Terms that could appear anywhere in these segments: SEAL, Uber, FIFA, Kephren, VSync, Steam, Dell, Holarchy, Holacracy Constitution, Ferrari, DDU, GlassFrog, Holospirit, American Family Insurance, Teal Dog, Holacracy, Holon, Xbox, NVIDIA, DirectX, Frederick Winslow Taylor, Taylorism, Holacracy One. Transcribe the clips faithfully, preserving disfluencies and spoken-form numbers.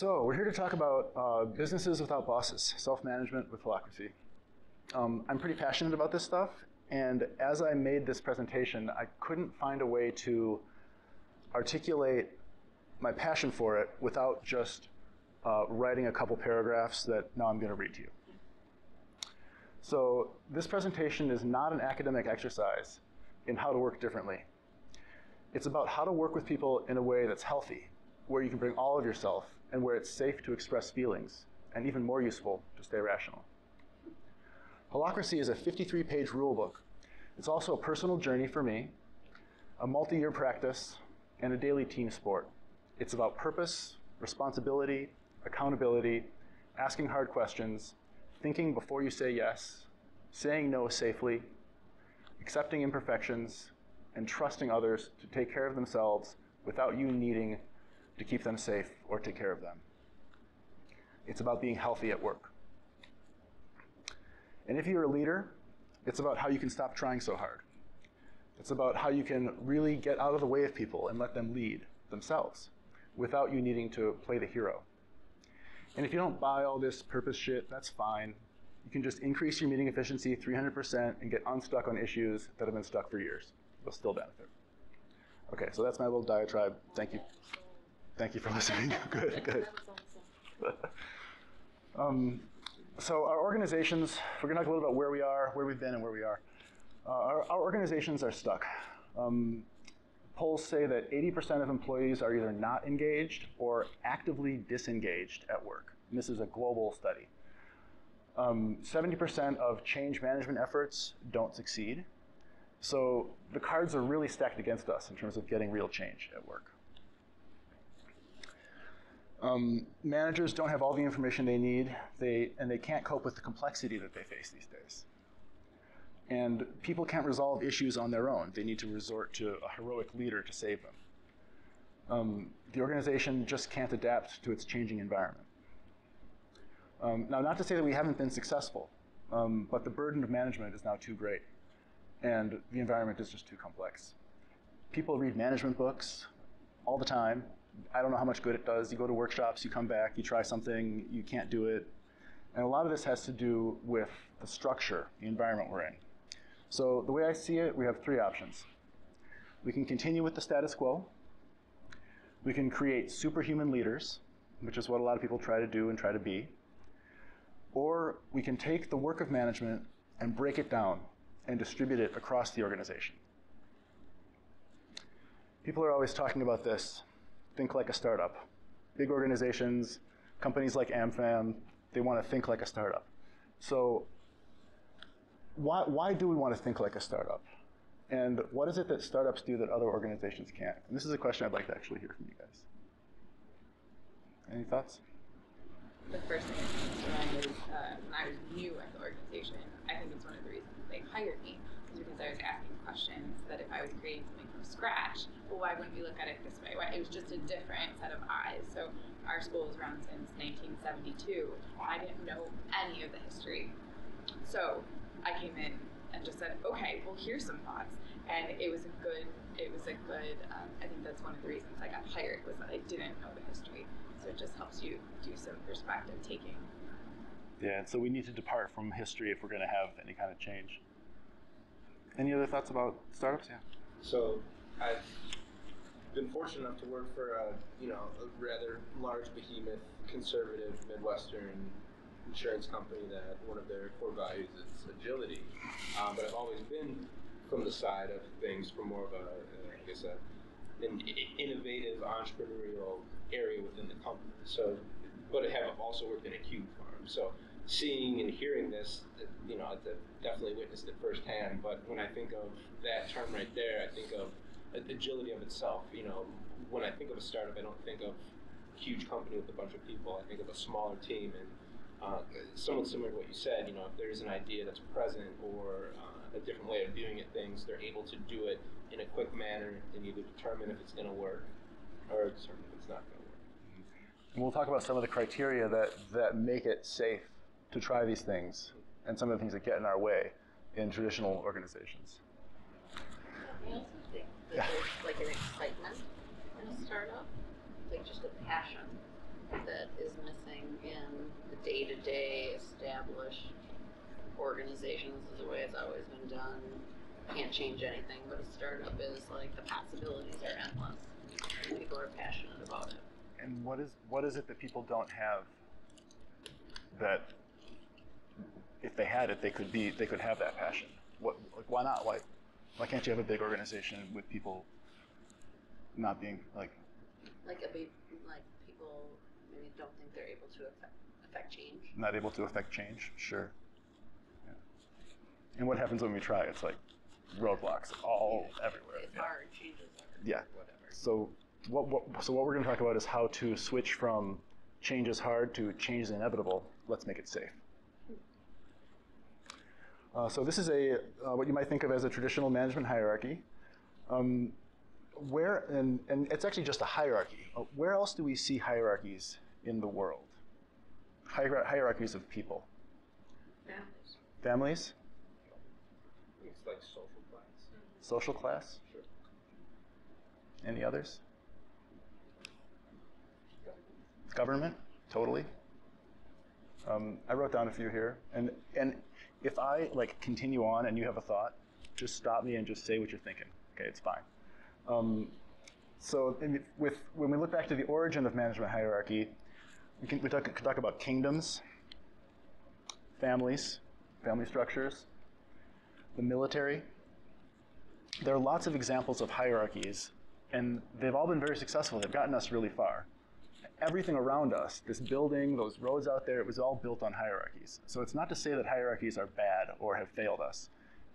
So we're here to talk about uh, businesses without bosses, self-management with Holacracy. Um, I'm pretty passionate about this stuff, and as I made this presentation, I couldn't find a way to articulate my passion for it without just uh, writing a couple paragraphs that now I'm going to read to you. So this presentation is not an academic exercise in how to work differently. It's about how to work with people in a way that's healthy, where you can bring all of yourself, and where it's safe to express feelings, and even more useful to stay rational. Holacracy is a fifty-three page rulebook. It's also a personal journey for me, a multi-year practice, and a daily team sport. It's about purpose, responsibility, accountability, asking hard questions, thinking before you say yes, saying no safely, accepting imperfections, and trusting others to take care of themselves without you needing to keep them safe or take care of them. It's about being healthy at work. And if you're a leader, it's about how you can stop trying so hard. It's about how you can really get out of the way of people and let them lead themselves without you needing to play the hero. And if you don't buy all this purpose shit, that's fine. You can just increase your meeting efficiency three hundred percent and get unstuck on issues that have been stuck for years. You'll still benefit. Okay, so that's my little diatribe. Thank you. Thank you for listening. Good, good. um, so our organizations, we're gonna talk a little about where we are, where we've been, and where we are. Uh, our, our organizations are stuck. Um, polls say that eighty percent of employees are either not engaged or actively disengaged at work. And this is a global study. Um, seventy percent of change management efforts don't succeed. So the cards are really stacked against us in terms of getting real change at work. Um, managers don't have all the information they need, they, and they can't cope with the complexity that they face these days. And people can't resolve issues on their own. They need to resort to a heroic leader to save them. Um, the organization just can't adapt to its changing environment. Um, now, not to say that we haven't been successful, um, but the burden of management is now too great, and the environment is just too complex. People read management books all the time. I don't know how much good it does. You go to workshops, you come back, you try something, you can't do it. And a lot of this has to do with the structure, the environment we're in. So the way I see it, we have three options. We can continue with the status quo. We can create superhuman leaders, which is what a lot of people try to do and try to be. Or we can take the work of management and break it down and distribute it across the organization. People are always talking about this. Think like a startup. Big organizations, companies like AmFam, they want to think like a startup. So why, why do we want to think like a startup? And what is it that startups do that other organizations can't? And this is a question I'd like to actually hear from you guys. Any thoughts? The first thing that comes to mind is uh, when I was new at the organization, I think it's one of the reasons they hired me, is because I was asking questions that if I was creating something from scratch, well, why wouldn't we look at it this way? Why? It was just a different set of eyes. So our school was around since nineteen seventy-two. I didn't know any of the history. So I came in and just said, okay, well, here's some thoughts. And it was a good, it was a good, um, I think that's one of the reasons I got hired, was that I didn't know the history. So it just helps you do some perspective taking. Yeah, and so we need to depart from history if we're gonna have any kind of change. Any other thoughts about startups? Yeah. So I've been fortunate enough to work for a, you know, a rather large behemoth, conservative, Midwestern insurance company that one of their core values is agility. Um, but I've always been from the side of things, from more of a, uh, I guess, a, an innovative entrepreneurial area within the company. So, but I have also worked in a cube farm. So seeing and hearing this, you know, I've definitely witnessed it firsthand. But when I think of that term right there, I think of agility of itself. You know, when I think of a startup, I don't think of a huge company with a bunch of people. I think of a smaller team. And Uh, somewhat similar to what you said, you know, if there's an idea that's present or uh, a different way of viewing at things, they're able to do it in a quick manner and either determine if it's going to work or determine if it's not going to work. And we'll talk about some of the criteria that, that make it safe to try these things and some of the things that get in our way in traditional organizations. I also think that yeah. there's like an excitement in a startup, like just a passion that day-to-day established organizations is the way it's always been done. Can't change anything, but a startup is like the possibilities are endless. And people are passionate about it. And what is what is it that people don't have that if they had it they could be they could have that passion? What like why not? Why why can't you have a big organization with people not being like like a big like people maybe don't think they're able to affect, affect change? Not able to affect change, sure. Yeah. And what happens when we try? It's like roadblocks all yeah. everywhere. It's yeah. hard, changes are yeah. whatever. So what, what so what we're going to talk about is how to switch from change is hard to change is inevitable. Let's make it safe. Uh, so this is a uh, what you might think of as a traditional management hierarchy. Um, where and, and it's actually just a hierarchy. Uh, where else do we see hierarchies in the world? Hier hierarchies of people. Families. Families. It's like social class. Social class. Sure. Any others? Government. Government. Totally. Um, I wrote down a few here, and and. If I like continue on and you have a thought, just stop me and just say what you're thinking. Okay, it's fine. Um, so in, with, when we look back to the origin of management hierarchy, we can we talk, can talk about kingdoms, families, family structures, the military. There are lots of examples of hierarchies, and they've all been very successful. They've gotten us really far. Everything around us, this building, those roads out there, it was all built on hierarchies. So it's not to say that hierarchies are bad or have failed us.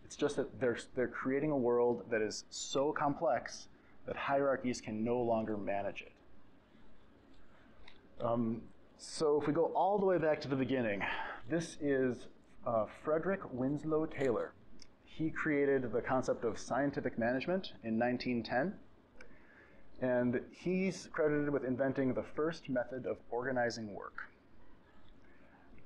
It's just that they're, they're creating a world that is so complex that hierarchies can no longer manage it. Um, so if we go all the way back to the beginning, this is uh, Frederick Winslow Taylor. He created the concept of scientific management in nineteen ten. And he's credited with inventing the first method of organizing work.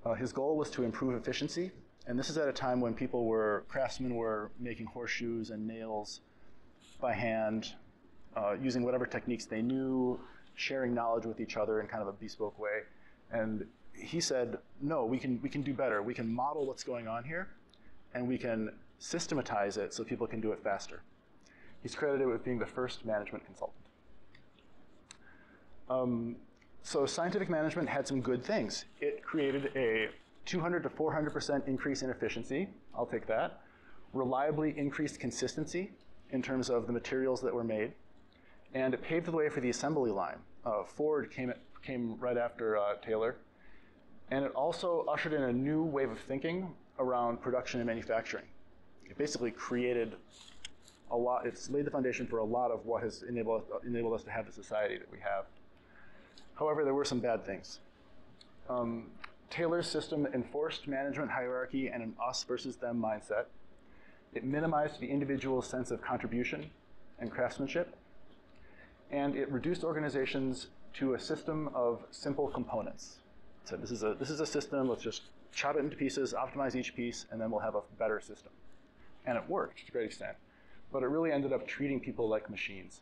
Uh, his goal was to improve efficiency, and this is at a time when people were, craftsmen were making horseshoes and nails by hand, uh, using whatever techniques they knew, sharing knowledge with each other in kind of a bespoke way. And he said, no, we can, we can do better. We can model what's going on here, and we can systematize it so people can do it faster. He's credited with being the first management consultant. Um, so scientific management had some good things. It created a two hundred to four hundred percent increase in efficiency. I'll take that. Reliably increased consistency in terms of the materials that were made. And it paved the way for the assembly line. Uh, Ford came, came right after uh, Taylor. And it also ushered in a new wave of thinking around production and manufacturing. It basically created a lot, it's laid the foundation for a lot of what has enabled, enabled us to have the society that we have. However, there were some bad things. Um, Taylor's system enforced management hierarchy and an us versus them mindset. It minimized the individual's sense of contribution and craftsmanship. And it reduced organizations to a system of simple components. So this is a, this is a system, let's just chop it into pieces, optimize each piece, and then we'll have a better system. And it worked to a great extent. But it really ended up treating people like machines.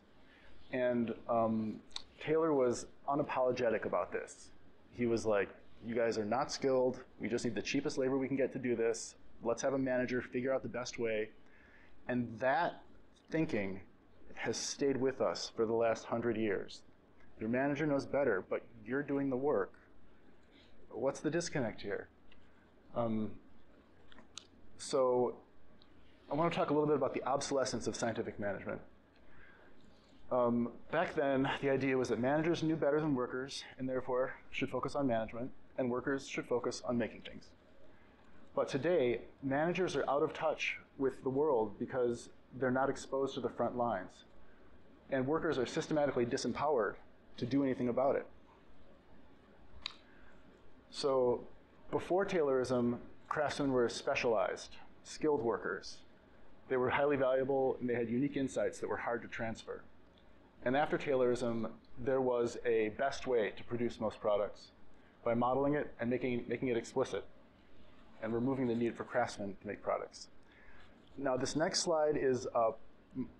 And um, Taylor was unapologetic about this. He was like, you guys are not skilled. We just need the cheapest labor we can get to do this. Let's have a manager figure out the best way. And that thinking has stayed with us for the last hundred years. Your manager knows better, but you're doing the work. What's the disconnect here? Um, so. I want to talk a little bit about the obsolescence of scientific management. Um, back then, the idea was that managers knew better than workers and therefore should focus on management, and workers should focus on making things. But today, managers are out of touch with the world because they're not exposed to the front lines. And workers are systematically disempowered to do anything about it. So before Taylorism, craftsmen were specialized, skilled workers. They were highly valuable, and they had unique insights that were hard to transfer. And after Taylorism, there was a best way to produce most products by modeling it and making, making it explicit and removing the need for craftsmen to make products. Now, this next slide is uh,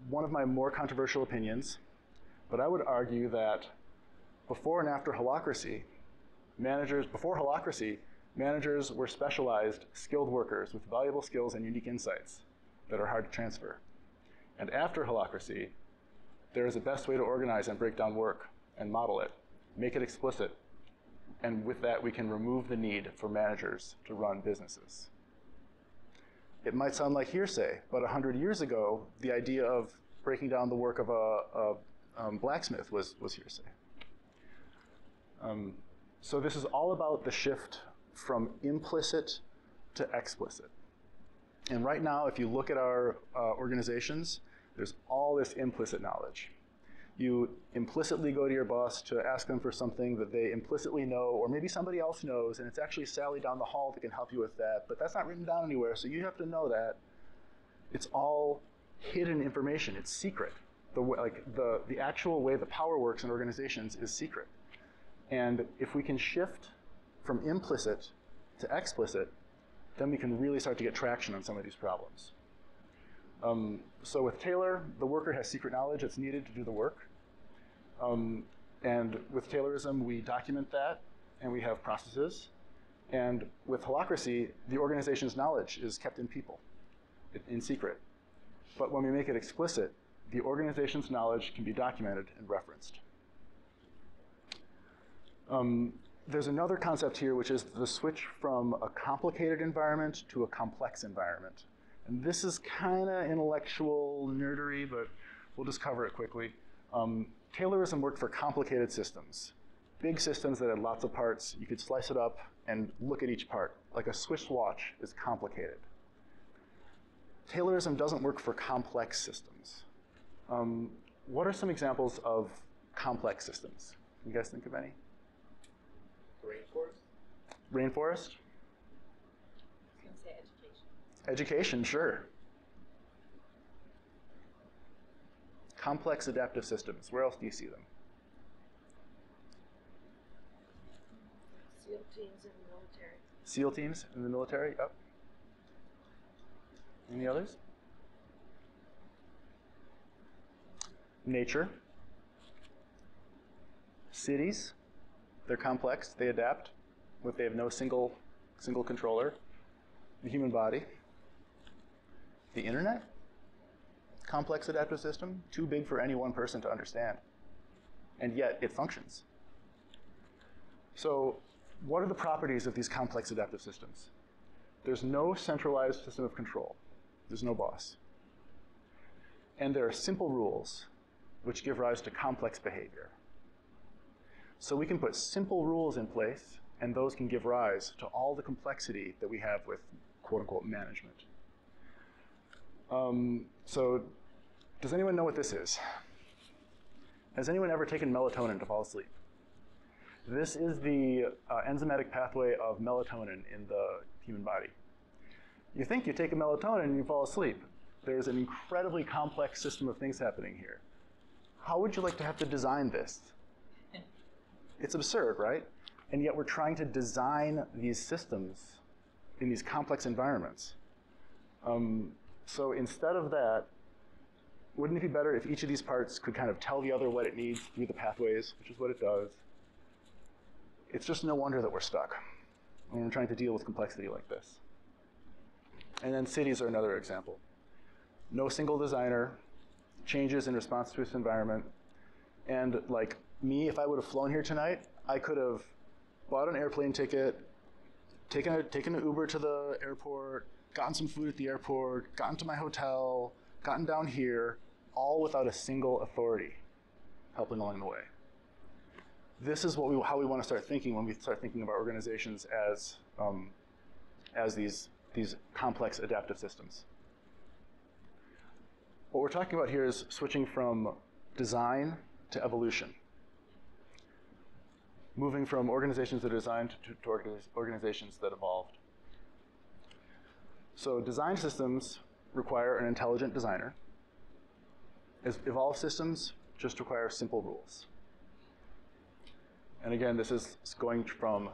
one of my more controversial opinions, but I would argue that before and after Holacracy, managers, before Holacracy, Managers were specialized, skilled workers with valuable skills and unique insights that are hard to transfer. And after holacracy, there is a best way to organize and break down work and model it, make it explicit, and with that we can remove the need for managers to run businesses. It might sound like hearsay, but a hundred years ago, the idea of breaking down the work of a, a um, blacksmith was, was hearsay. Um, so this is all about the shift from implicit to explicit. And right now, if you look at our uh, organizations, there's all this implicit knowledge. You implicitly go to your boss to ask them for something that they implicitly know, or maybe somebody else knows, and it's actually Sally down the hall that can help you with that, but that's not written down anywhere, so you have to know that. It's all hidden information, it's secret. The way, like the, the actual way the power works in organizations is secret. And if we can shift from implicit to explicit, then we can really start to get traction on some of these problems. Um, so with Taylor, the worker has secret knowledge that's needed to do the work. Um, and with Taylorism, we document that, and we have processes. And with holacracy, the organization's knowledge is kept in people, in secret. But when we make it explicit, the organization's knowledge can be documented and referenced. Um, there's another concept here, which is the switch from a complicated environment to a complex environment. And this is kind of intellectual nerdery, but we'll just cover it quickly. Um, Taylorism worked for complicated systems, big systems that had lots of parts. You could slice it up and look at each part. Like a Swiss watch is complicated. Taylorism doesn't work for complex systems. Um, what are some examples of complex systems? Can you guys think of any? Rainforest. Rainforest? I was going to say education. Education, sure. Complex adaptive systems. Where else do you see them? SEAL teams in the military. SEAL teams in the military, yep. Any others? Nature. Cities. They're complex. They adapt, but they have no single, single controller. The human body. The internet? Complex adaptive system, too big for any one person to understand. And yet, it functions. So, what are the properties of these complex adaptive systems? There's no centralized system of control. There's no boss. And there are simple rules, which give rise to complex behavior. So we can put simple rules in place, and those can give rise to all the complexity that we have with quote-unquote management. Um, so, does anyone know what this is? Has anyone ever taken melatonin to fall asleep? This is the uh, enzymatic pathway of melatonin in the human body. You think you take a melatonin and you fall asleep. There's an incredibly complex system of things happening here. How would you like to have to design this? It's absurd, right? And yet we're trying to design these systems in these complex environments. Um, So instead of that, wouldn't it be better if each of these parts could kind of tell the other what it needs through the pathways, which is what it does? It's just no wonder that we're stuck when we're trying to deal with complexity like this. And then cities are another example. No single designer, changes in response to its environment. And like me, if I would have flown here tonight, I could have bought an airplane ticket, taken, a, taken an Uber to the airport, gotten some food at the airport, gotten to my hotel, gotten down here, all without a single authority helping along the way. This is what we, how we want to start thinking when we start thinking of our organizations as, um, as these, these complex adaptive systems. What we're talking about here is switching from design to evolution. Moving from organizations that are designed to, to organizations that evolved. So design systems require an intelligent designer. Evolved systems just require simple rules. And again, this is going from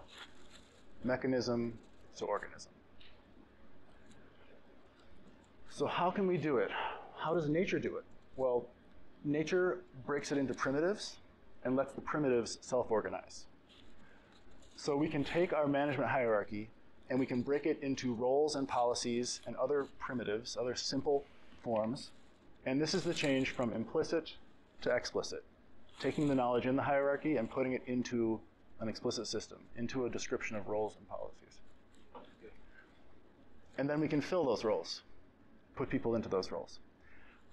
mechanism to organism. So how can we do it? How does nature do it? Well, nature breaks it into primitives and lets the primitives self-organize. So we can take our management hierarchy and we can break it into roles and policies and other primitives, other simple forms. And this is the change from implicit to explicit, taking the knowledge in the hierarchy and putting it into an explicit system, into a description of roles and policies. And then we can fill those roles, put people into those roles.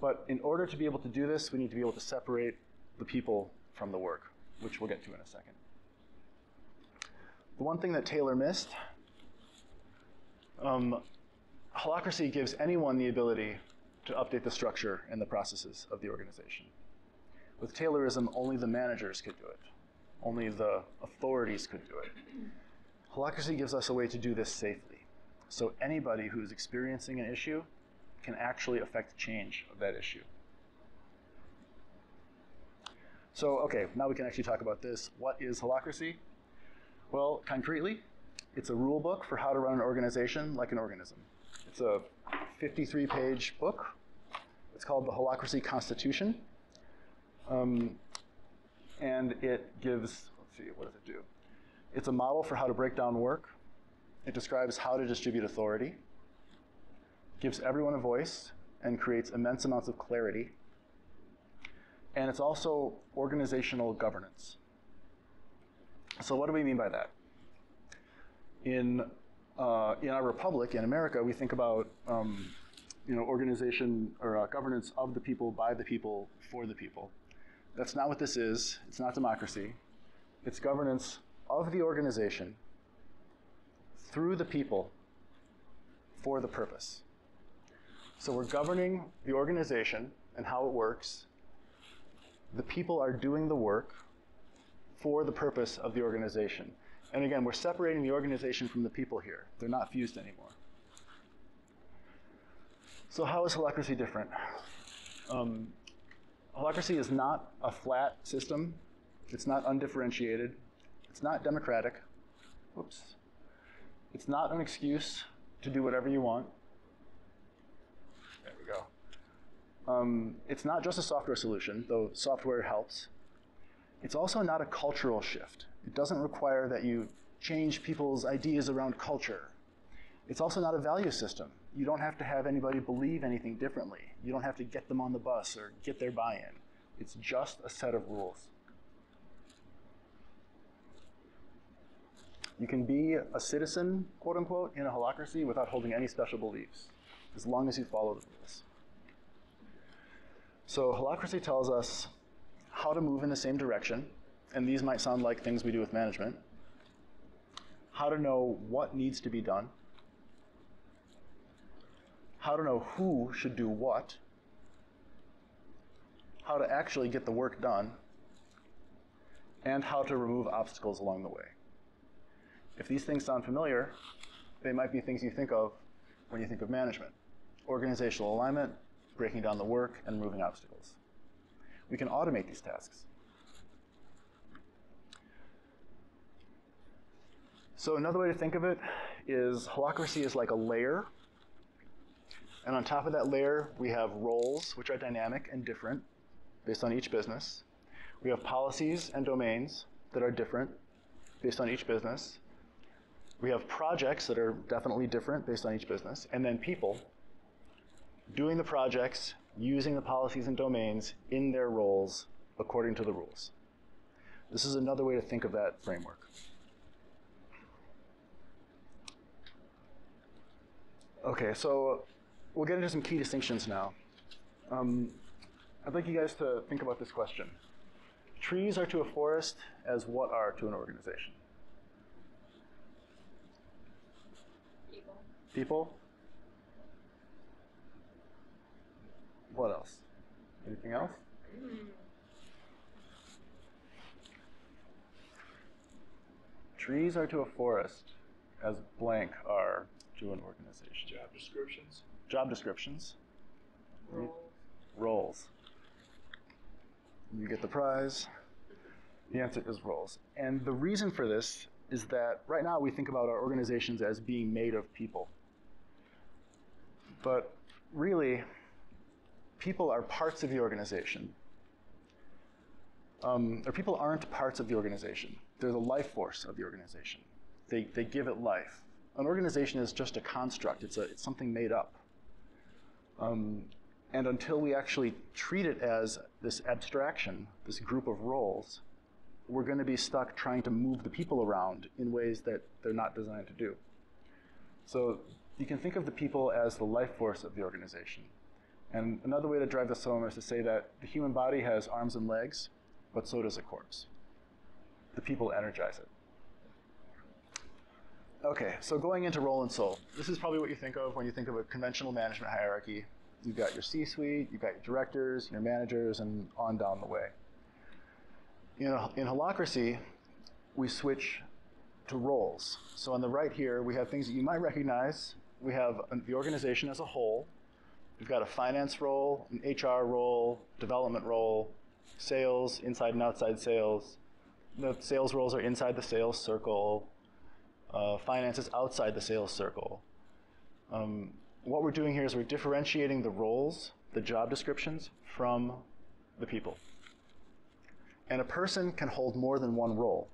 But in order to be able to do this, we need to be able to separate the people from the work, which we'll get to in a second. The one thing that Taylor missed, um, Holacracy gives anyone the ability to update the structure and the processes of the organization. With Taylorism, only the managers could do it. Only the authorities could do it. Holacracy gives us a way to do this safely. So anybody who's experiencing an issue can actually affect change of that issue. So, okay, now we can actually talk about this. What is Holacracy? Well, concretely, it's a rule book for how to run an organization like an organism. It's a fifty-three page book. It's called the Holacracy Constitution. Um, and it gives, let's see, what does it do? It's a model for how to break down work. It describes how to distribute authority, gives everyone a voice, and creates immense amounts of clarity. And it's also organizational governance. So what do we mean by that? In uh, in our republic, in America, we think about um, you know organization or uh, governance of the people, by the people, for the people. That's not what this is. It's not democracy. It's governance of the organization through the people for the purpose. So we're governing the organization and how it works. The people are doing the work for the purpose of the organization. And again, we're separating the organization from the people here. They're not fused anymore. So how is Holacracy different? Um, Holacracy is not a flat system. It's not undifferentiated. It's not democratic. Whoops. It's not an excuse to do whatever you want. There we go. Um, it's not just a software solution, though software helps. It's also not a cultural shift. It doesn't require that you change people's ideas around culture. It's also not a value system. You don't have to have anybody believe anything differently. You don't have to get them on the bus or get their buy-in. It's just a set of rules. You can be a citizen, quote unquote, in a holacracy without holding any special beliefs, as long as you follow the rules. So holacracy tells us how to move in the same direction, and these might sound like things we do with management, how to know what needs to be done, how to know who should do what, how to actually get the work done, and how to remove obstacles along the way. If these things sound familiar, they might be things you think of when you think of management. Organizational alignment, breaking down the work, and removing obstacles. We can automate these tasks. So another way to think of it is holacracy is like a layer. And on top of that layer, we have roles, which are dynamic and different based on each business. We have policies and domains that are different based on each business. We have projects that are definitely different based on each business, and then people doing the projects, using the policies and domains in their roles according to the rules. This is another way to think of that framework. Okay, so we'll get into some key distinctions now. Um, I'd like you guys to think about this question. Trees are to a forest as what are to an organization? People? What else? Anything else? Mm. Trees are to a forest as blank are to an organization. Job descriptions. Job descriptions. Roles. Roles. You get the prize. The answer is roles. And the reason for this is that right now we think about our organizations as being made of people. But really, people are parts of the organization. um, or people aren't parts of the organization. They're the life force of the organization. They, they give it life. An organization is just a construct. It's, a, it's something made up. Um, and until we actually treat it as this abstraction, this group of roles, we're going to be stuck trying to move the people around in ways that they're not designed to do. So you can think of the people as the life force of the organization. And another way to drive this home is to say that the human body has arms and legs, but so does a corpse. The people energize it. Okay, so going into role and soul. This is probably what you think of when you think of a conventional management hierarchy. You've got your C-suite, you've got your directors, your managers, and on down the way. In, in Holacracy, we switch to roles. So on the right here, we have things that you might recognize. We have the organization as a whole. We've got a finance role, an H R role, development role, sales, inside and outside sales. The sales roles are inside the sales circle. Uh, finance is outside the sales circle. Um, what we're doing here is we're differentiating the roles, the job descriptions, from the people. And a person can hold more than one role.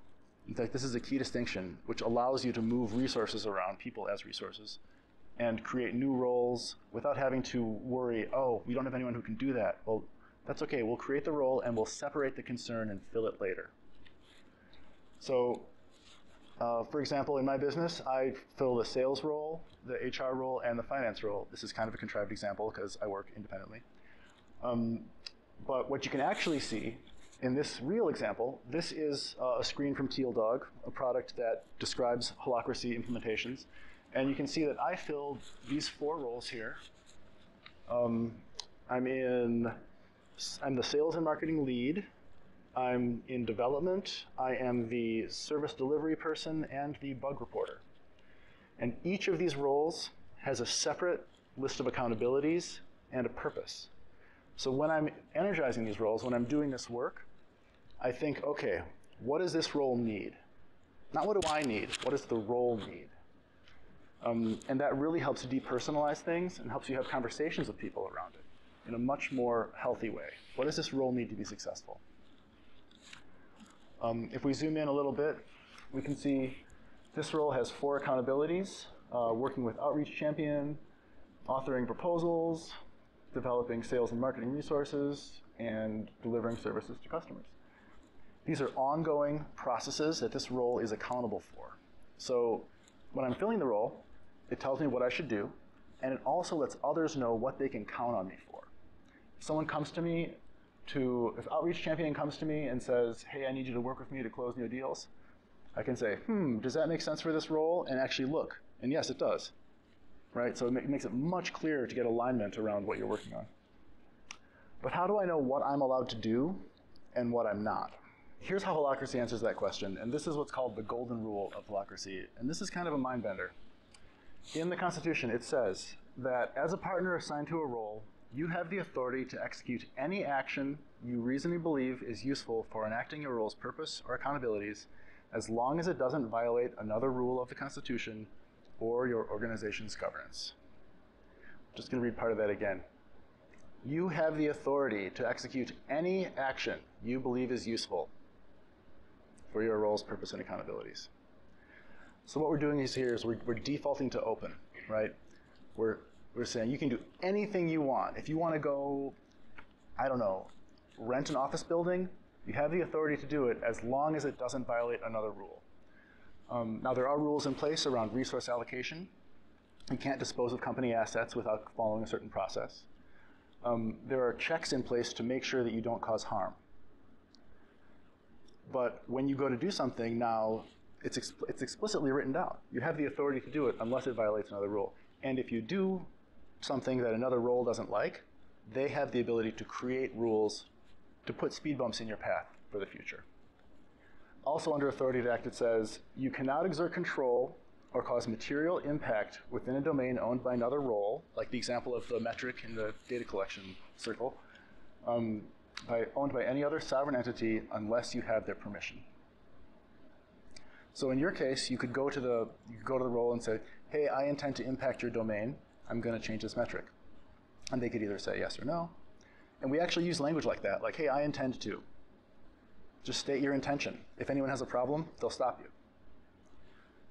In fact, this is a key distinction, which allows you to move resources around, people as resources, and create new roles without having to worry, oh, we don't have anyone who can do that. Well, that's okay, we'll create the role and we'll separate the concern and fill it later. So, uh, for example, in my business, I fill the sales role, the H R role, and the finance role. This is kind of a contrived example because I work independently. Um, but what you can actually see in this real example, this is uh, a screen from Teal Dog, a product that describes Holacracy implementations. And you can see that I filled these four roles here. Um, I'm in, I'm the sales and marketing lead. I'm in development. I am the service delivery person and the bug reporter. And each of these roles has a separate list of accountabilities and a purpose. So when I'm energizing these roles, when I'm doing this work, I think, okay, what does this role need? Not what do I need, what does the role need? Um, and that really helps depersonalize things and helps you have conversations with people around it in a much more healthy way. What does this role need to be successful? Um, if we zoom in a little bit, we can see this role has four accountabilities, uh, working with Outreach Champion, authoring proposals, developing sales and marketing resources, and delivering services to customers. These are ongoing processes that this role is accountable for. So when I'm filling the role, it tells me what I should do, and it also lets others know what they can count on me for. If someone comes to me to, if Outreach Champion comes to me and says, hey, I need you to work with me to close new deals, I can say, hmm, does that make sense for this role? And actually look, and yes, it does. Right? So it makes it much clearer to get alignment around what you're working on. But how do I know what I'm allowed to do and what I'm not? Here's how Holacracy answers that question, and this is what's called the golden rule of Holacracy, and this is kind of a mind bender. In the Constitution, it says that as a partner assigned to a role, you have the authority to execute any action you reasonably believe is useful for enacting your role's purpose or accountabilities, as long as it doesn't violate another rule of the Constitution or your organization's governance. I'm just going to read part of that again. You have the authority to execute any action you believe is useful for your roles, purpose, and accountabilities. So what we're doing is here is we're, we're defaulting to open, right? We're, we're saying you can do anything you want. If you want to go, I don't know, rent an office building, you have the authority to do it as long as it doesn't violate another rule. Um, now, there are rules in place around resource allocation. You can't dispose of company assets without following a certain process. Um, there are checks in place to make sure that you don't cause harm. But when you go to do something now, it's, ex it's explicitly written down. You have the authority to do it unless it violates another rule. And if you do something that another role doesn't like, they have the ability to create rules to put speed bumps in your path for the future. Also under authority to act, it says, you cannot exert control or cause material impact within a domain owned by another role, like the example of the metric in the data collection circle, um, by, owned by any other sovereign entity unless you have their permission. So in your case, you could go to the, you could go to the role and say, hey, I intend to impact your domain. I'm going to change this metric. And they could either say yes or no. And we actually use language like that, like, hey, I intend to. Just state your intention. If anyone has a problem, they'll stop you.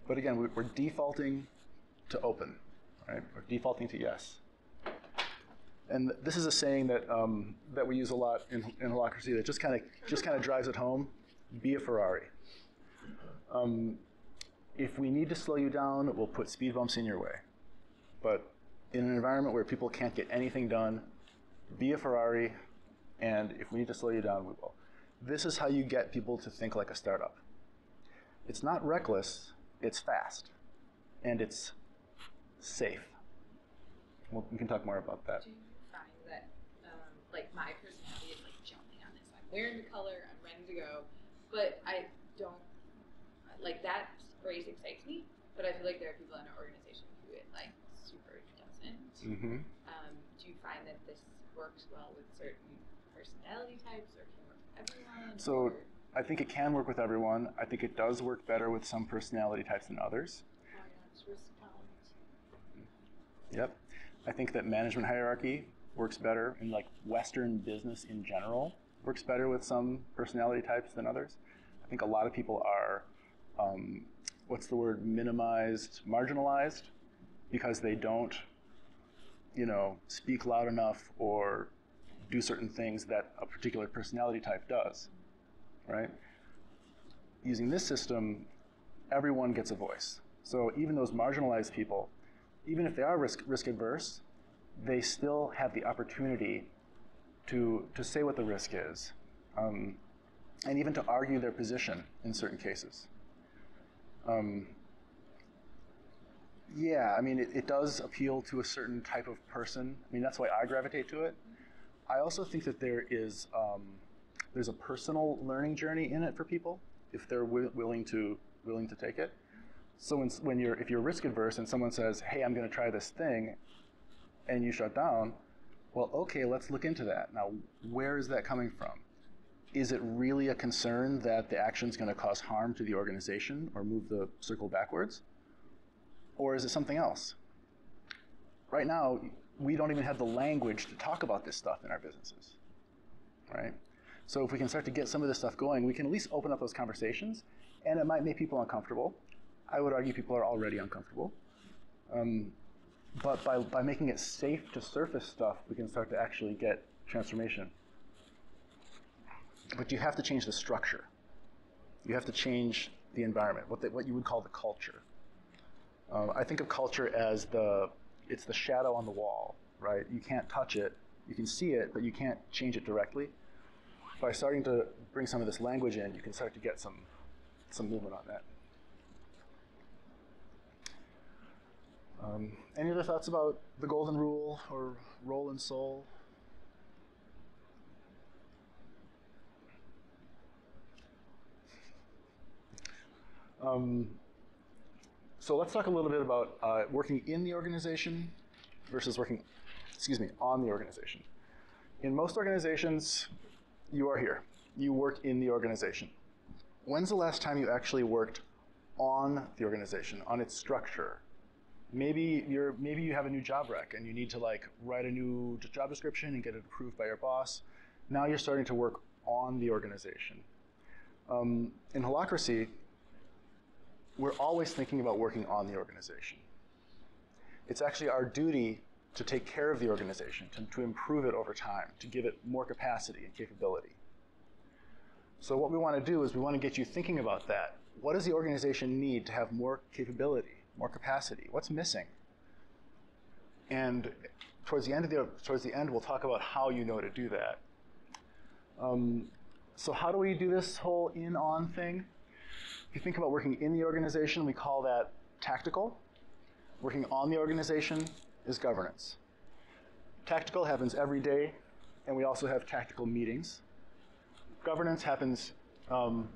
But again, we're defaulting to open, right? We're defaulting to yes. And this is a saying that um, that we use a lot in, in Holacracy that just kind of just kind of drives it home. Be a Ferrari. Um, if we need to slow you down, we'll put speed bumps in your way. But in an environment where people can't get anything done, be a Ferrari, and if we need to slow you down, we will. This is how you get people to think like a startup. It's not reckless, it's fast, and it's safe. We'll, we can talk more about that. Do you find that um, like my personality is like jumping on this? I'm wearing the color, I'm ready to go, but I don't, like that phrase excites me, but I feel like there are people in our organization who it like super doesn't. Mm-hmm. Um, do you find that this works well with certain personality types, or can work with everyone? So or? I think it can work with everyone. I think it does work better with some personality types than others. Oh, yeah, it's risk tolerance. Yep. I think that management hierarchy works better, and like Western business in general works better with some personality types than others. I think a lot of people are, um, what's the word, minimized, marginalized, because they don't, you know, speak loud enough or do certain things that a particular personality type does, right? Using this system, everyone gets a voice. So even those marginalized people, even if they are risk, risk adverse, they still have the opportunity to, to say what the risk is, um, and even to argue their position in certain cases. Um, yeah, I mean, it, it does appeal to a certain type of person. I mean, that's why I gravitate to it. I also think that there is, um, there's a personal learning journey in it for people, if they're wi willing to willing to take it. So when, when you're, if you're risk adverse and someone says, hey, I'm going to try this thing, and you shut down, well, okay, let's look into that. Now, where is that coming from? Is it really a concern that the action's going to cause harm to the organization or move the circle backwards? Or is it something else? Right now, we don't even have the language to talk about this stuff in our businesses, right? So if we can start to get some of this stuff going, we can at least open up those conversations, and it might make people uncomfortable. I would argue people are already uncomfortable. Um, but by, by making it safe to surface stuff, we can start to actually get transformation. But you have to change the structure. You have to change the environment, what, the, what you would call the culture. Um, I think of culture as the, it's the shadow on the wall, right? You can't touch it. You can see it, but you can't change it directly. By starting to bring some of this language in, you can start to get some, some movement on that. Um, any other thoughts about the golden rule or role and soul? Um, so let's talk a little bit about uh, working in the organization versus working, excuse me, on the organization. In most organizations, you are here. You work in the organization. When's the last time you actually worked on the organization, on its structure? Maybe you're maybe you have a new job rec and you need to like write a new job description and get it approved by your boss. Now you're starting to work on the organization. Um, in Holacracy, we're always thinking about working on the organization. It's actually our duty to take care of the organization, to, to improve it over time, to give it more capacity and capability. So what we want to do is we want to get you thinking about that. What does the organization need to have more capability? More capacity. What's missing? And towards the end of the towards the end, we'll talk about how you know to do that. Um, so how do we do this whole in-on thing? If you think about working in the organization, we call that tactical. Working on the organization is governance. Tactical happens every day, and we also have tactical meetings. Governance happens. Um,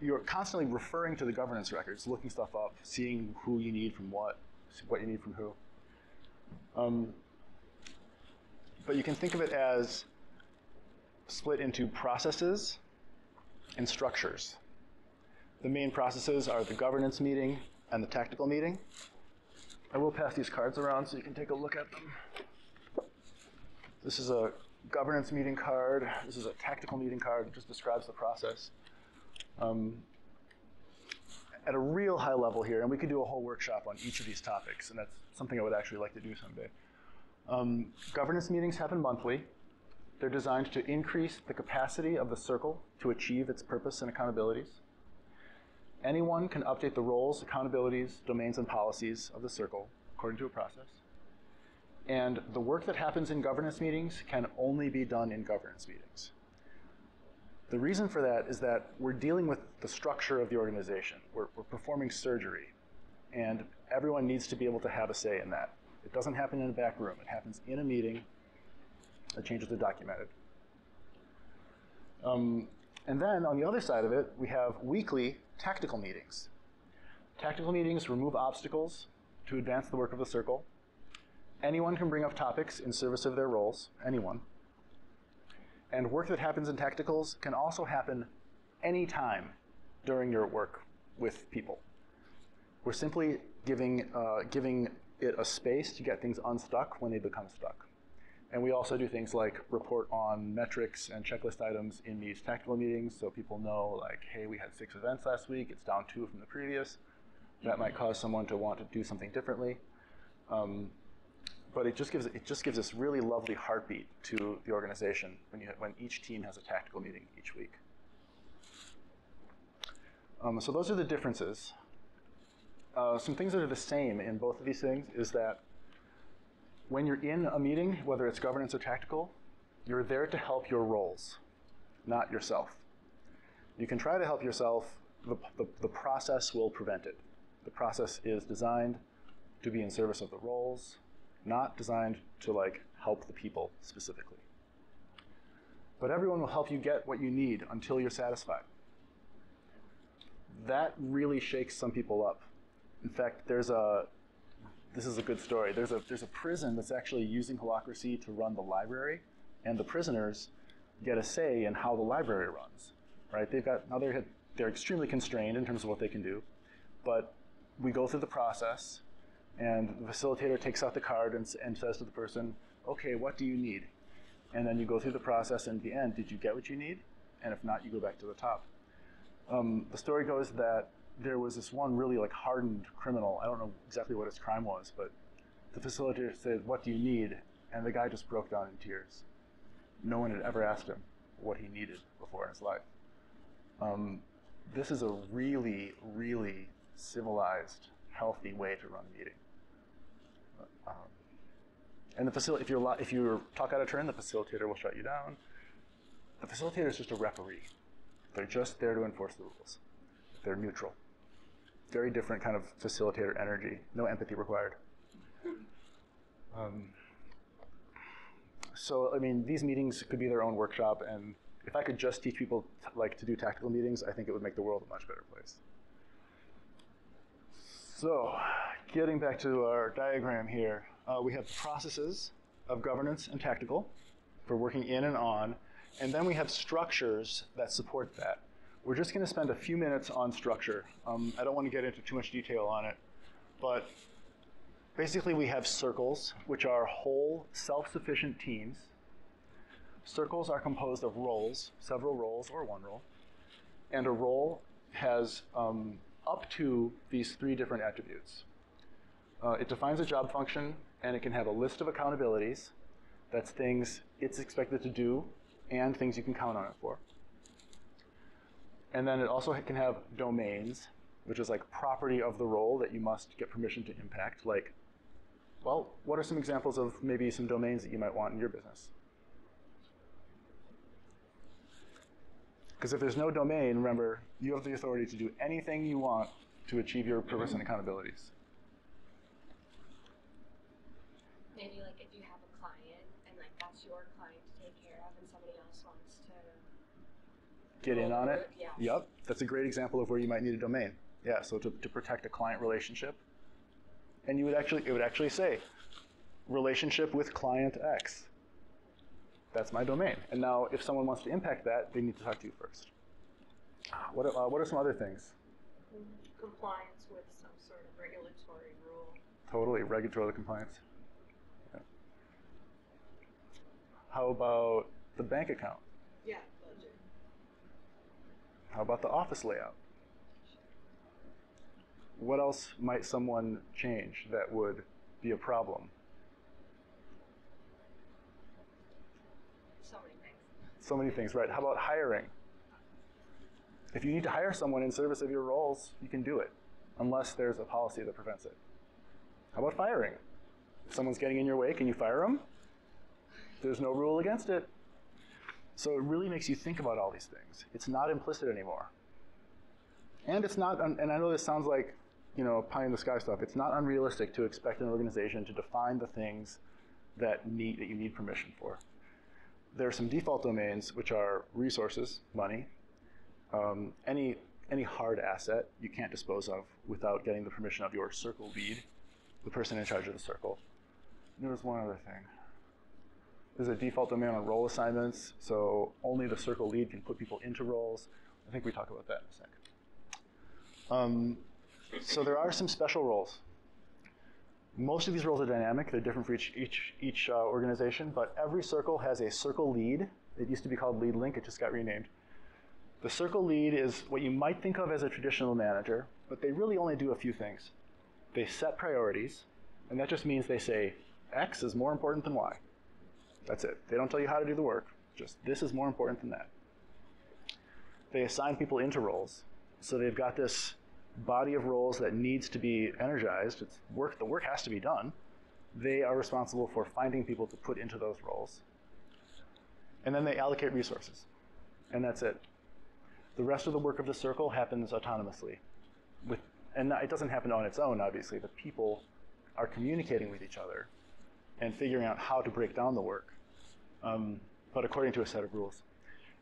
You're constantly referring to the governance records, looking stuff up, seeing who you need from what, what you need from who. Um, but you can think of it as split into processes and structures. The main processes are the governance meeting and the tactical meeting. I will pass these cards around so you can take a look at them. This is a governance meeting card. This is a tactical meeting card. It just describes the process. um, at a real high level here, and we could do a whole workshop on each of these topics, and that's something I would actually like to do someday. Um, governance meetings happen monthly. They're designed to increase the capacity of the circle to achieve its purpose and accountabilities. Anyone can update the roles, accountabilities, domains, and policies of the circle according to a process. And the work that happens in governance meetings can only be done in governance meetings. The reason for that is that we're dealing with the structure of the organization. We're, we're performing surgery, and everyone needs to be able to have a say in that. It doesn't happen in a back room. It happens in a meeting. The changes are documented. Um, and then on the other side of it, we have weekly tactical meetings. Tactical meetings remove obstacles to advance the work of the circle. Anyone can bring up topics in service of their roles, anyone. And work that happens in tacticals can also happen any time during your work with people. We're simply giving, uh, giving it a space to get things unstuck when they become stuck. And we also do things like report on metrics and checklist items in these tactical meetings so people know, like, hey, we had six events last week, it's down two from the previous. That might cause someone to want to do something differently. Um, But it just gives it just gives this really lovely heartbeat to the organization when you when each team has a tactical meeting each week. Um, so those are the differences. Uh, some things that are the same in both of these things is that when you're in a meeting, whether it's governance or tactical, you're there to help your roles, not yourself. You can try to help yourself. The, the, the process will prevent it. The process is designed to be in service of the roles, not designed to like help the people specifically. But everyone will help you get what you need until you're satisfied. That really shakes some people up. In fact, there's a, this is a good story, there's a, there's a prison that's actually using Holacracy to run the library, and the prisoners get a say in how the library runs, right? They've got, now they're, they're extremely constrained in terms of what they can do, but we go through the process, and the facilitator takes out the card and, and says to the person, okay, what do you need? And then you go through the process, and at the end, did you get what you need? And if not, you go back to the top. Um, the story goes that there was this one really like hardened criminal. I don't know exactly what his crime was, but the facilitator said, what do you need? And the guy just broke down in tears. No one had ever asked him what he needed before in his life. Um, this is a really, really civilized, healthy way to run a meeting. Um, and the facil- if, you're if you talk out of turn, the facilitator will shut you down. The facilitator is just a referee. They're just there to enforce the rules. They're neutral. Very different kind of facilitator energy. No empathy required. Um, so, I mean, these meetings could be their own workshop, and if I could just teach people t- like to do tactical meetings, I think it would make the world a much better place. So, getting back to our diagram here, uh, we have processes of governance and tactical for working in and on, and then we have structures that support that. We're just going to spend a few minutes on structure. Um, I don't want to get into too much detail on it, but basically we have circles, which are whole, self-sufficient teams. Circles are composed of roles, several roles or one role, and a role has um, up to these three different attributes. Uh, it defines a job function, and it can have a list of accountabilities. That's things it's expected to do and things you can count on it for. And then it also can have domains, which is like property of the role that you must get permission to impact. Like, well, what are some examples of maybe some domains that you might want in your business? Because if there's no domain, remember, you have the authority to do anything you want to achieve your purpose and accountabilities. Maybe like if you have a client and like that's your client to take care of and somebody else wants to get in on it. Yeah. Yep, that's a great example of where you might need a domain. Yeah, so to, to protect a client relationship. And you would actually, it would actually say, relationship with client X. That's my domain. And now, if someone wants to impact that, they need to talk to you first. What, uh, what are some other things? Compliance with some sort of regulatory rule. Totally, regulatory compliance. Yeah. How about the bank account? Yeah, budget. How about the office layout? What else might someone change that would be a problem? So many things. So many things, right? How about hiring? If you need to hire someone in service of your roles, you can do it, unless there's a policy that prevents it. How about firing? If someone's getting in your way, can you fire them? There's no rule against it. So it really makes you think about all these things. It's not implicit anymore. And it's not, and I know this sounds like, you know, pie in the sky stuff. It's not unrealistic to expect an organization to define the things that need, that you need permission for. There are some default domains, which are resources, money, um, any, any hard asset you can't dispose of without getting the permission of your circle lead, the person in charge of the circle. There was one other thing. There's a default domain on role assignments, so only the circle lead can put people into roles. I think we talk about that in a sec. Um, so there are some special roles. Most of these roles are dynamic. They're different for each, each, each uh, organization, but every circle has a circle lead. It used to be called lead link. It just got renamed. The circle lead is what you might think of as a traditional manager, but they really only do a few things. They set priorities, and that just means they say, X is more important than Y. That's it. They don't tell you how to do the work. Just, this is more important than that. They assign people into roles. So they've got this body of roles that needs to be energized. It's work, the work has to be done. They are responsible for finding people to put into those roles. And then they allocate resources. And that's it. The rest of the work of the circle happens autonomously. With, and it doesn't happen on its own, obviously. The people are communicating with each other and figuring out how to break down the work, um, but according to a set of rules.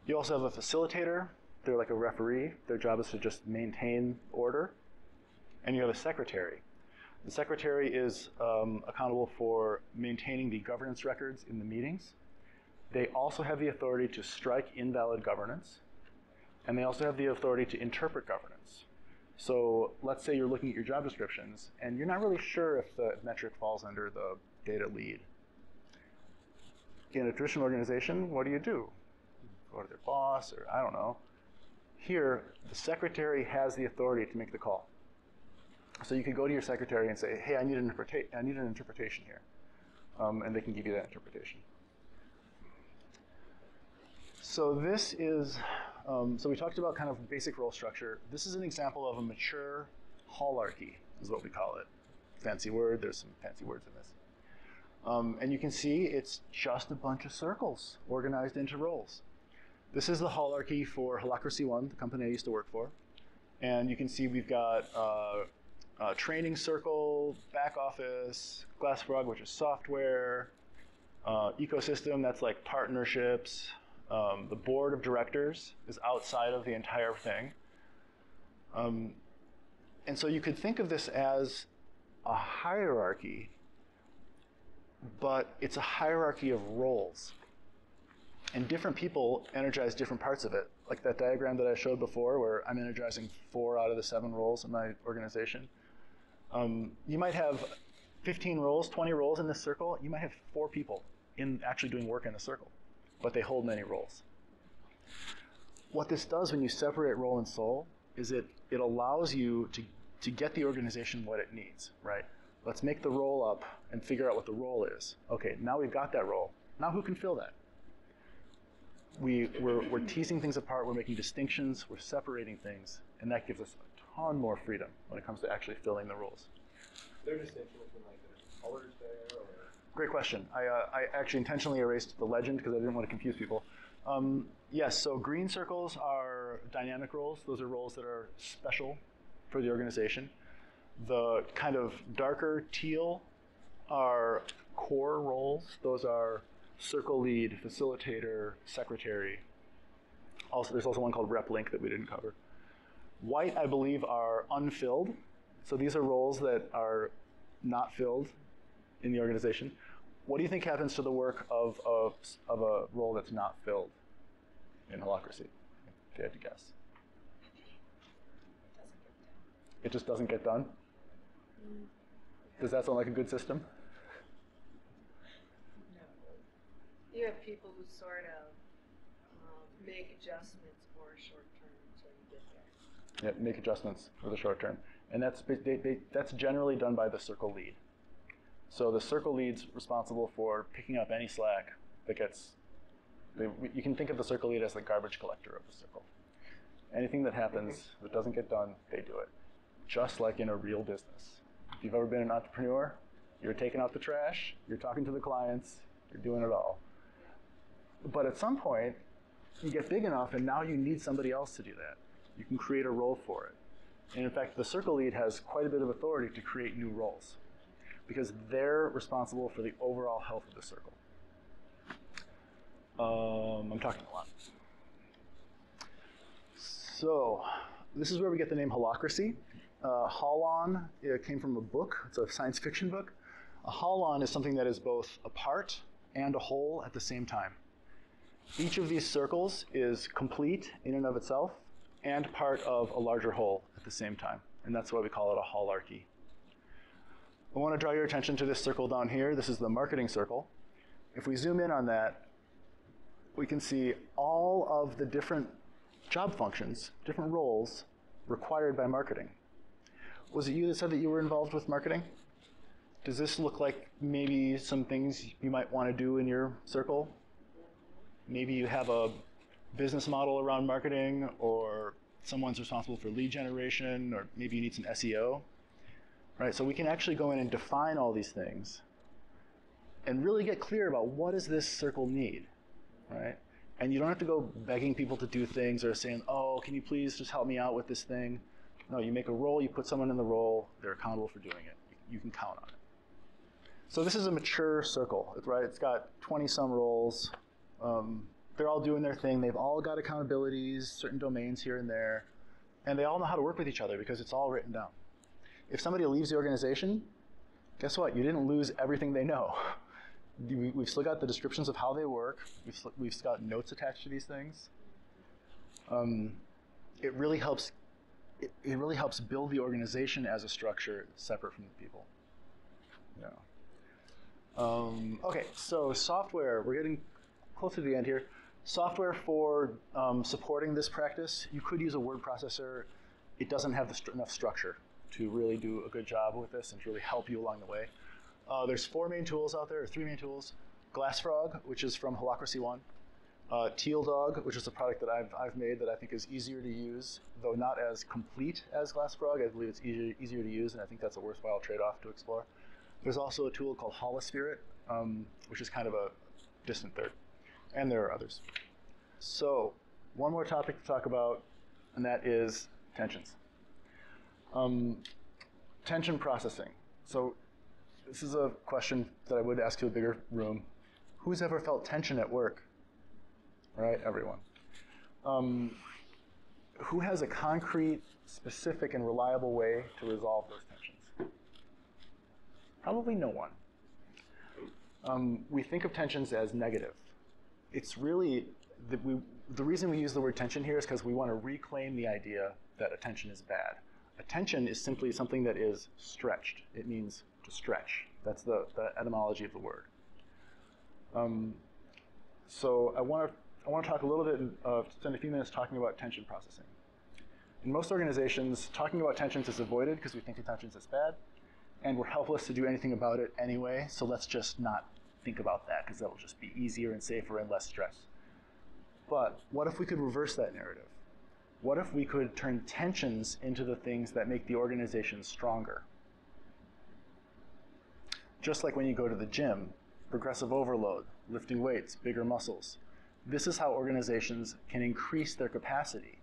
You also have a facilitator. They're like a referee. Their job is to just maintain order. And you have a secretary. The secretary is um, accountable for maintaining the governance records in the meetings. They also have the authority to strike invalid governance. And they also have the authority to interpret governance. So let's say you're looking at your job descriptions, and you're not really sure if the metric falls under the data lead. In a traditional organization, what do you do? Go to their boss, or I don't know. Here, the secretary has the authority to make the call. So you could go to your secretary and say, hey, I need an, interpreta I need an interpretation here. Um, and they can give you that interpretation. So this is, um, so we talked about kind of basic role structure. This is an example of a mature holarchy, is what we call it. Fancy word, there's some fancy words in this. Um, and you can see it's just a bunch of circles organized into roles. This is the holarchy for Holacracy One, the company I used to work for. And you can see we've got uh, a training circle, back office, GlassFrog, which is software, uh, ecosystem, that's like partnerships. Um, the board of directors is outside of the entire thing. Um, and so you could think of this as a hierarchy, but it's a hierarchy of roles. And different people energize different parts of it. Like that diagram that I showed before where I'm energizing four out of the seven roles in my organization. Um, you might have fifteen roles, twenty roles in this circle. You might have four people in actually doing work in the circle, but they hold many roles. What this does when you separate role and soul is it, it allows you to, to get the organization what it needs, right? Let's make the role up and figure out what the role is. Okay, now we've got that role. Now who can fill that? We, we're, we're teasing things apart, we're making distinctions, we're separating things, and that gives us a ton more freedom when it comes to actually filling the roles. They're distinctions from like the colors there? Or... Great question. I, uh, I actually intentionally erased the legend because I didn't want to confuse people. Um, yes, so green circles are dynamic roles. Those are roles that are special for the organization. The kind of darker teal are core roles. Those are circle lead, facilitator, secretary. Also, there's also one called rep link that we didn't cover. White, I believe, are unfilled. So these are roles that are not filled in the organization. What do you think happens to the work of a, of a role that's not filled in Holacracy, if you had to guess? It doesn't get done. It just doesn't get done? Mm. Does that sound like a good system? You have people who sort of um, make adjustments for short term until you yeah, make adjustments for the short term. And that's, they, they, that's generally done by the circle lead. So the circle lead's responsible for picking up any slack that gets, they, you can think of the circle lead as the garbage collector of the circle. Anything that happens that doesn't get done, they do it. Just like in a real business. If you've ever been an entrepreneur, you're taking out the trash, you're talking to the clients, you're doing it all. But at some point, you get big enough and now you need somebody else to do that. You can create a role for it. And in fact, the circle lead has quite a bit of authority to create new roles because they're responsible for the overall health of the circle. Um, I'm talking a lot. So this is where we get the name Holacracy. Uh, holon, it came from a book. It's a science fiction book. A holon is something that is both a part and a whole at the same time. Each of these circles is complete in and of itself and part of a larger whole at the same time. And that's why we call it a holarchy. I want to draw your attention to this circle down here. This is the marketing circle. If we zoom in on that, we can see all of the different job functions, different roles required by marketing. Was it you that said that you were involved with marketing? Does this look like maybe some things you might want to do in your circle? Maybe you have a business model around marketing, or someone's responsible for lead generation, or maybe you need some S E O. Right, so we can actually go in and define all these things and really get clear about what does this circle need, right? And you don't have to go begging people to do things or saying, oh, can you please just help me out with this thing? No, you make a role, you put someone in the role, they're accountable for doing it. You can count on it. So this is a mature circle, right? It's got twenty some roles. Um, they're all doing their thing. They've all got accountabilities, certain domains here and there, and they all know how to work with each other because it's all written down. If somebody leaves the organization, guess what? You didn't lose everything they know. We've still got the descriptions of how they work. We've, we've got notes attached to these things. Um, it really helps. It, it really helps build the organization as a structure separate from the people. Yeah. Um, okay, so software. We're getting close to the end here. Software for um, supporting this practice. You could use a word processor. It doesn't have the st- enough structure to really do a good job with this and to really help you along the way. Uh, there's four main tools out there, or three main tools. GlassFrog, which is from Holacracy One. Uh, Teal Dog, which is a product that I've, I've made that I think is easier to use, though not as complete as GlassFrog. I believe it's easier, easier to use, and I think that's a worthwhile trade-off to explore. There's also a tool called Holospirit, um, which is kind of a distant third. And there are others. So one more topic to talk about, and that is tensions. Um, tension processing. So this is a question that I would ask to a bigger room. Who's ever felt tension at work? Right, everyone. Um, who has a concrete, specific, and reliable way to resolve those tensions? Probably no one. Um, we think of tensions as negative. It's really, the, we, the reason we use the word tension here is because we want to reclaim the idea that a tension is bad. A tension is simply something that is stretched. It means to stretch. That's the, the etymology of the word. Um, so I want to I want to talk a little bit, uh, spend a few minutes talking about tension processing. In most organizations, talking about tensions is avoided because we think of tensions as bad, and we're helpless to do anything about it anyway, so let's just not think about that because that'll just be easier and safer and less stress. But what if we could reverse that narrative? What if we could turn tensions into the things that make the organization stronger? Just like when you go to the gym, progressive overload, lifting weights, bigger muscles. This is how organizations can increase their capacity.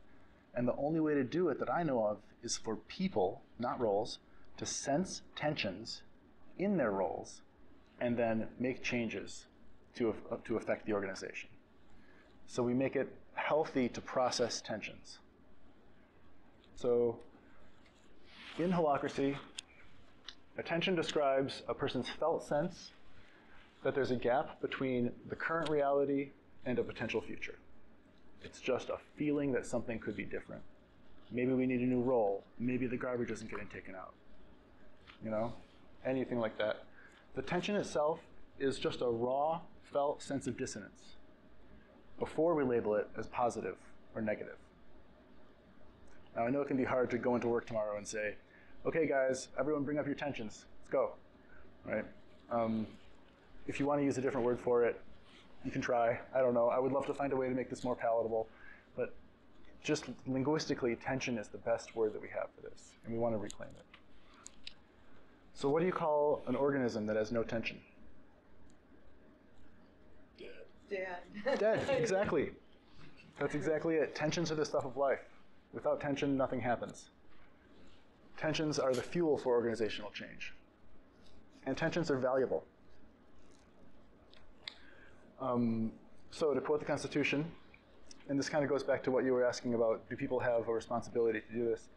And the only way to do it that I know of is for people, not roles, to sense tensions in their roles and then make changes to, to affect the organization. So we make it healthy to process tensions. So in Holacracy, a tension describes a person's felt sense that there's a gap between the current reality and a potential future. It's just a feeling that something could be different. Maybe we need a new role. Maybe the garbage isn't getting taken out. You know, anything like that. The tension itself is just a raw, felt sense of dissonance before we label it as positive or negative. Now I know it can be hard to go into work tomorrow and say, okay guys, everyone bring up your tensions, let's go, right? Um, if you want to use a different word for it, you can try. I don't know, I would love to find a way to make this more palatable, but just linguistically, tension is the best word that we have for this, and we want to reclaim it. So what do you call an organism that has no tension? Dead. Dead. Dead, exactly. That's exactly it. Tensions are the stuff of life. Without tension, nothing happens. Tensions are the fuel for organizational change. And tensions are valuable. Um, so to quote the Constitution, and this kind of goes back to what you were asking about, do people have a responsibility to do this?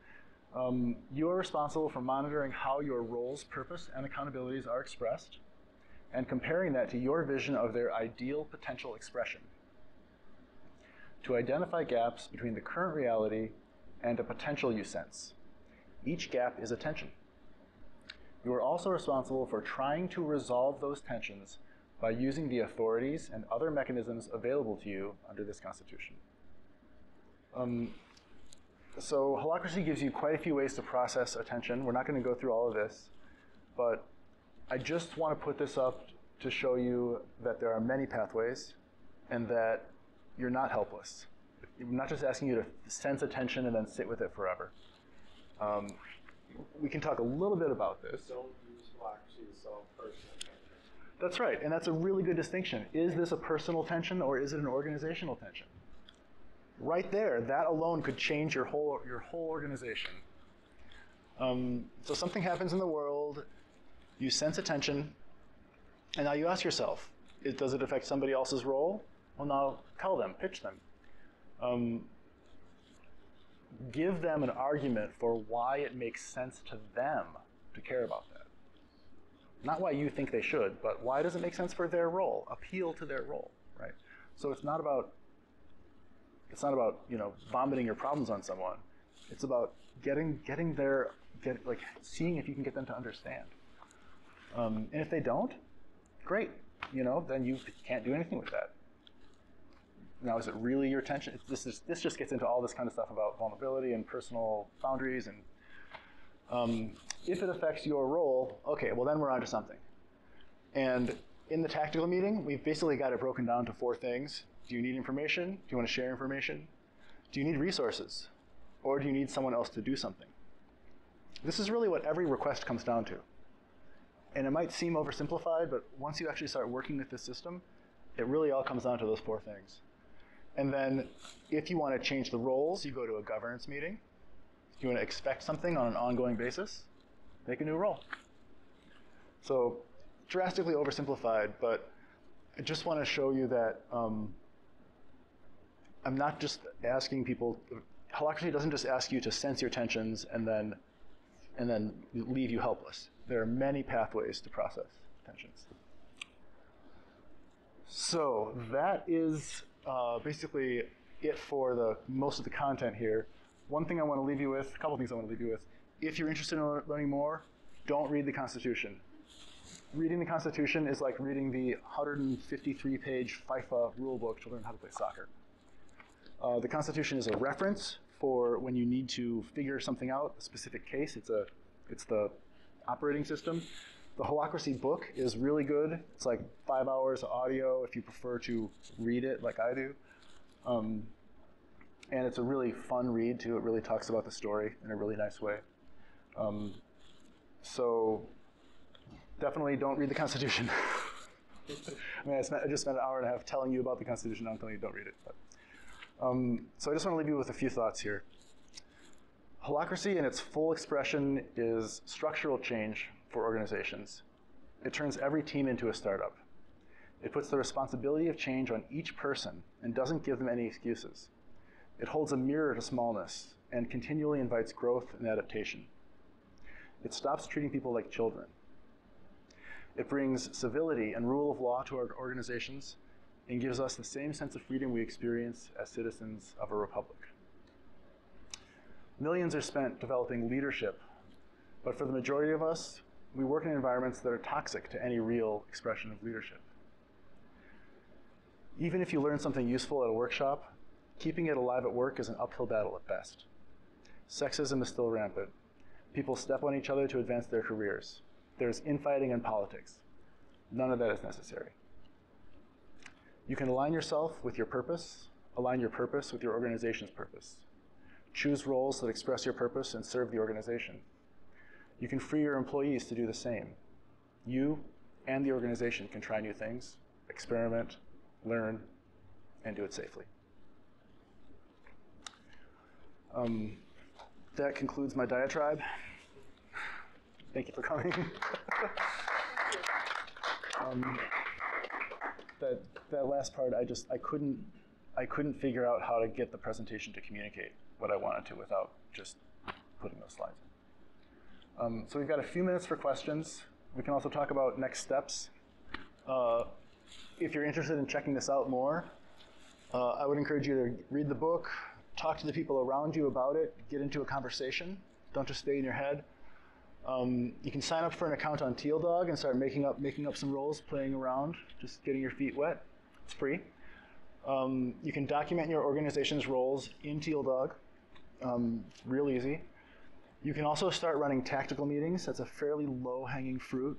Um, you are responsible for monitoring how your roles, purpose, and accountabilities are expressed, and comparing that to your vision of their ideal potential expression, to identify gaps between the current reality and a potential you sense. Each gap is a tension. You are also responsible for trying to resolve those tensions by using the authorities and other mechanisms available to you under this Constitution. Um, so Holacracy gives you quite a few ways to process a tension. We're not going to go through all of this, but I just want to put this up to show you that there are many pathways and that you're not helpless. I'm not just asking you to sense a tension and then sit with it forever. Um, we can talk a little bit about this. Don't use Holacracy to solve personal tension. That's right, and that's a really good distinction. Is this a personal tension or is it an organizational tension? Right there, that alone could change your whole, your whole organization. Um, so something happens in the world, you sense a tension, and now you ask yourself, it, does it affect somebody else's role? Well, now tell them, pitch them. Um, give them an argument for why it makes sense to them to care about that. Not why you think they should, but why does it make sense for their role? Appeal to their role, right? So it's not about, it's not about, you know, vomiting your problems on someone. It's about getting, getting their, get, like, seeing if you can get them to understand. Um, and if they don't, great, you know, then you can't do anything with that. Now, is it really your tension? This is, this just gets into all this kind of stuff about vulnerability and personal boundaries and. Um, if it affects your role, okay, well then we're onto something. And in the tactical meeting, we've basically got it broken down to four things. Do you need information? Do you want to share information? Do you need resources? Or do you need someone else to do something? This is really what every request comes down to. And it might seem oversimplified, but once you actually start working with this system, it really all comes down to those four things. And then if you want to change the roles, you go to a governance meeting. You want to expect something on an ongoing basis, make a new role. So drastically oversimplified, but I just want to show you that um, I'm not just asking people, Holacracy doesn't just ask you to sense your tensions and then, and then leave you helpless. There are many pathways to process tensions. So that is uh, basically it for the most of the content here. One thing I want to leave you with, a couple things I want to leave you with. If you're interested in learning more, don't read the Constitution. Reading the Constitution is like reading the one hundred fifty-three page FIFA rule book to learn how to play soccer. Uh, the Constitution is a reference for when you need to figure something out, a specific case. It's, a, it's the operating system. The Holacracy book is really good. It's like five hours of audio if you prefer to read it like I do. Um, And it's a really fun read, too. It really talks about the story in a really nice way. Um, so definitely don't read the Constitution. I mean, I, spent, I just spent an hour and a half telling you about the Constitution. I'm telling you don't read it. But, um, so I just want to leave you with a few thoughts here. Holacracy in its full expression is structural change for organizations. It turns every team into a startup. It puts the responsibility of change on each person and doesn't give them any excuses. It holds a mirror to smallness and continually invites growth and adaptation. It stops treating people like children. It brings civility and rule of law to our organizations and gives us the same sense of freedom we experience as citizens of a republic. Millions are spent developing leadership, but for the majority of us, we work in environments that are toxic to any real expression of leadership. Even if you learn something useful at a workshop, keeping it alive at work is an uphill battle at best. Sexism is still rampant. People step on each other to advance their careers. There's infighting in politics. None of that is necessary. You can align yourself with your purpose, align your purpose with your organization's purpose. Choose roles that express your purpose and serve the organization. You can free your employees to do the same. You and the organization can try new things, experiment, learn, and do it safely. Um, that concludes my diatribe. Thank you for coming. um, that that last part, I just I couldn't I couldn't figure out how to get the presentation to communicate what I wanted to without just putting those slides in. Um, so we've got a few minutes for questions. We can also talk about next steps. Uh, if you're interested in checking this out more, uh, I would encourage you to read the book, talk to the people around you about it, get into a conversation. Don't just stay in your head. Um, you can sign up for an account on Teal Dog and start making up, making up some roles, playing around, just getting your feet wet. It's free. Um, you can document your organization's roles in Teal Dog. Um, real easy. You can also start running tactical meetings. That's a fairly low-hanging fruit.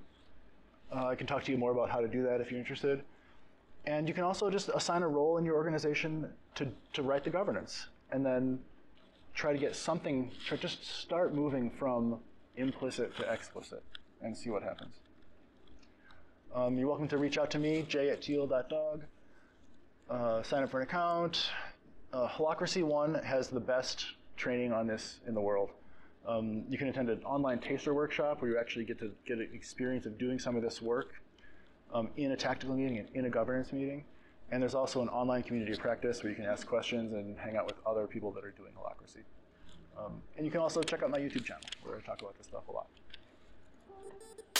Uh, I can talk to you more about how to do that if you're interested. And you can also just assign a role in your organization to, to write the governance, and then try to get something, try, just start moving from implicit to explicit and see what happens. Um, you're welcome to reach out to me, j at teal dot dog. Uh, sign up for an account. Uh, Holacracy One has the best training on this in the world. Um, you can attend an online taster workshop where you actually get to get an experience of doing some of this work um, in a tactical meeting and in a governance meeting. And there's also an online community of practice where you can ask questions and hang out with other people that are doing Holacracy. Um, and you can also check out my YouTube channel where I talk about this stuff a lot.